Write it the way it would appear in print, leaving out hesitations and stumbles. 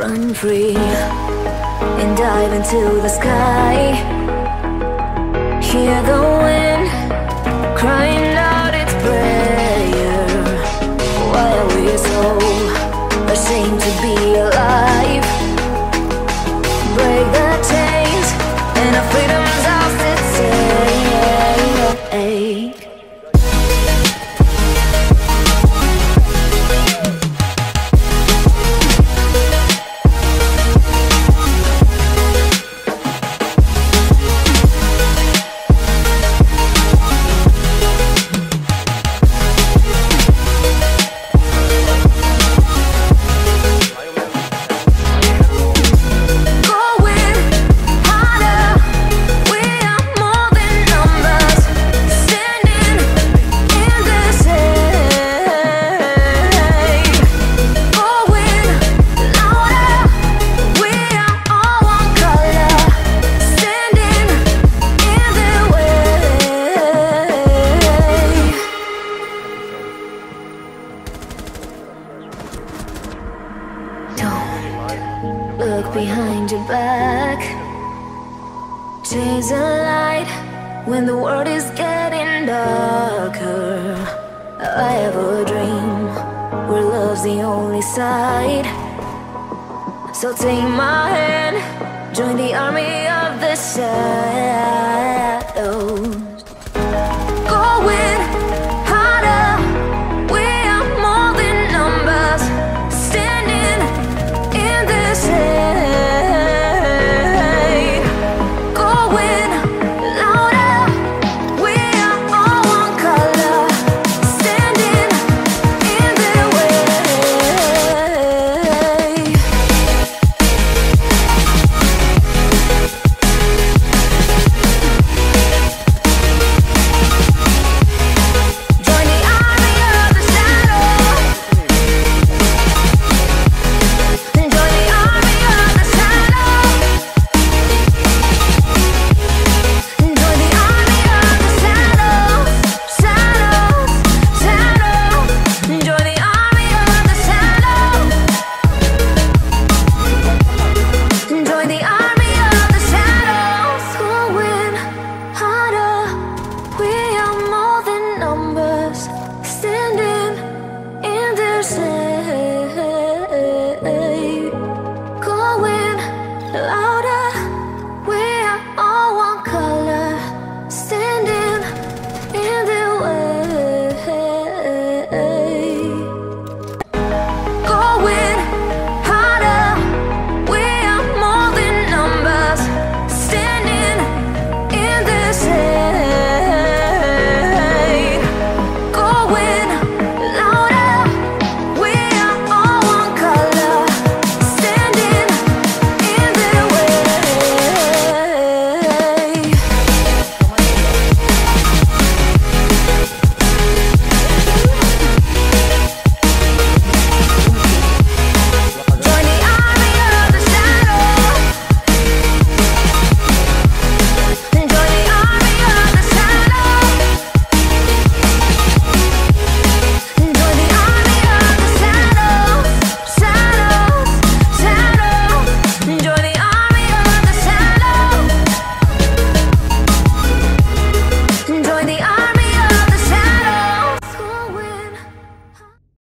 Run free and dive into the sky. Hear the wind crying out its prayer. Why are we so ashamed to be alive? Break the chains and our freedom's ours to take. Look behind your back. Chase a light when the world is getting darker. I have a dream where love's the only side. So take my hand, join the army of the shadows.